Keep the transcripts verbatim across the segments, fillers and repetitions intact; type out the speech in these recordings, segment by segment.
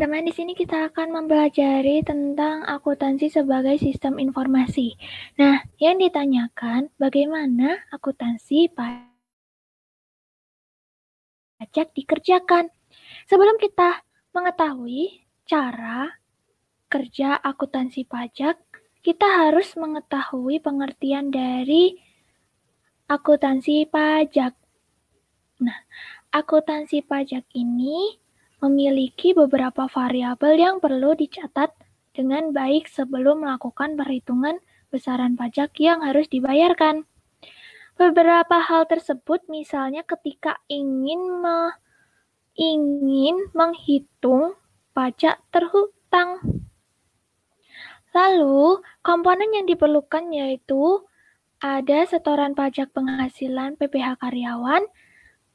teman-teman, di sini kita akan mempelajari tentang akuntansi sebagai sistem informasi. Nah, yang ditanyakan bagaimana akuntansi pajak dikerjakan. Sebelum kita mengetahui cara kerja akuntansi pajak, kita harus mengetahui pengertian dari akuntansi pajak. Nah, akuntansi pajak ini memiliki beberapa variabel yang perlu dicatat dengan baik sebelum melakukan perhitungan besaran pajak yang harus dibayarkan. Beberapa hal tersebut misalnya ketika ingin me, ingin menghitung pajak terhutang. Lalu, komponen yang diperlukan yaitu ada setoran pajak penghasilan P P H karyawan,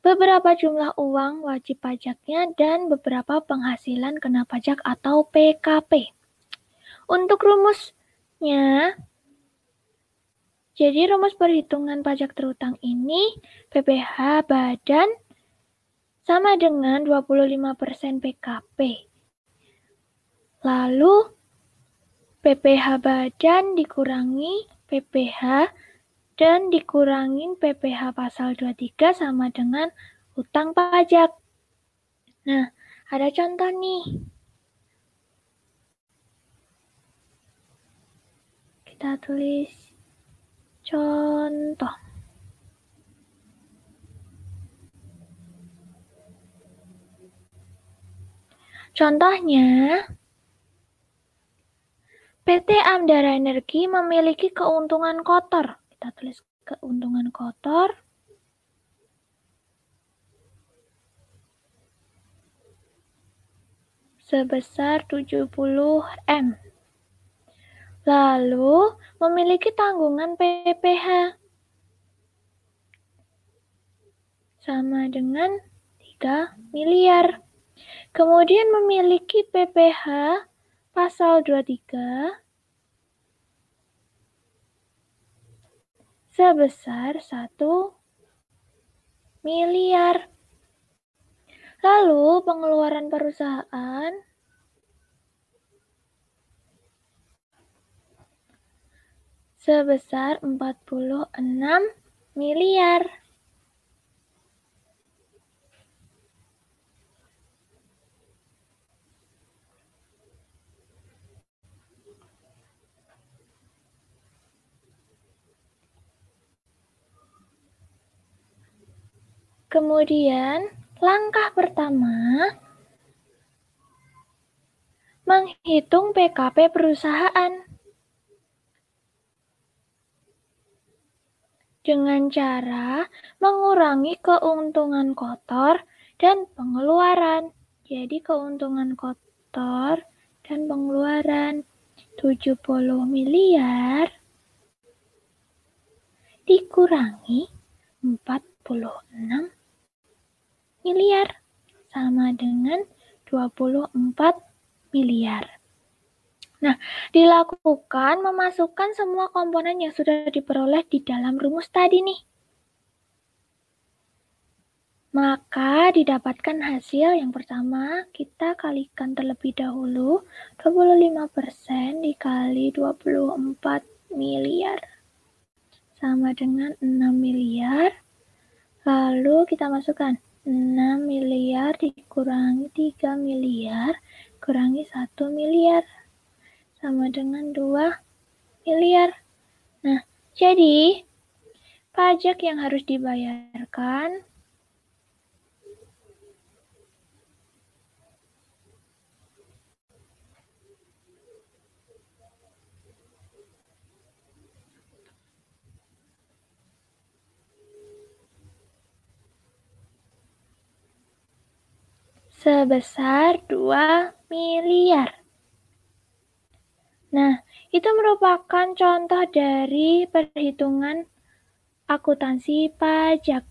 beberapa jumlah uang wajib pajaknya, dan beberapa penghasilan kena pajak atau P K P. Untuk rumusnya, jadi rumus perhitungan pajak terhutang ini, P P H badan sama dengan dua puluh lima persen P K P. Lalu, P P H badan dikurangi P P H dan dikurangin P P H pasal dua puluh tiga sama dengan hutang pajak. Nah, ada contoh nih. Kita tulis contoh. Contohnya, P T Amdara Energi memiliki keuntungan kotor. Kita tulis keuntungan kotor. Sebesar tujuh puluh M. Lalu memiliki tanggungan P P H. Sama dengan tiga miliar. Kemudian memiliki P P H pasal dua puluh tiga. Sebesar satu miliar. Lalu pengeluaran perusahaan sebesar empat puluh enam miliar. Kemudian, langkah pertama, menghitung P K P perusahaan dengan cara mengurangi keuntungan kotor dan pengeluaran. Jadi, keuntungan kotor dan pengeluaran tujuh puluh miliar dikurangi empat puluh enam miliar sama dengan dua puluh empat miliar. Nah, dilakukan memasukkan semua komponen yang sudah diperoleh di dalam rumus tadi nih. Maka didapatkan hasil yang pertama, kita kalikan terlebih dahulu dua puluh lima persen dikali dua puluh empat miliar sama dengan enam miliar. Lalu kita masukkan enam miliar dikurangi tiga miliar, kurangi satu miliar, sama dengan dua miliar. Nah, jadi pajak yang harus dibayarkan sebesar dua miliar. Nah, itu merupakan contoh dari perhitungan akuntansi pajak.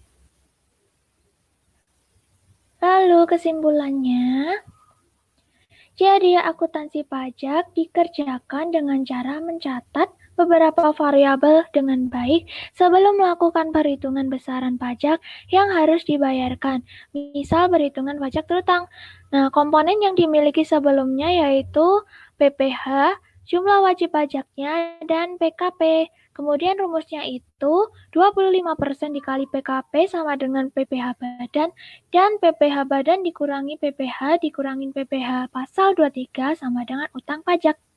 Lalu kesimpulannya, Jadi, akuntansi pajak dikerjakan dengan cara mencatat beberapa variabel dengan baik sebelum melakukan perhitungan besaran pajak yang harus dibayarkan. Misal, perhitungan pajak terutang. Nah, komponen yang dimiliki sebelumnya yaitu P P H, jumlah wajib pajaknya, dan P K P. Kemudian rumusnya itu dua puluh lima persen dikali P K P sama dengan P P H badan, dan P P H badan dikurangi P P H dikurangin P P H pasal dua puluh tiga sama dengan utang pajak.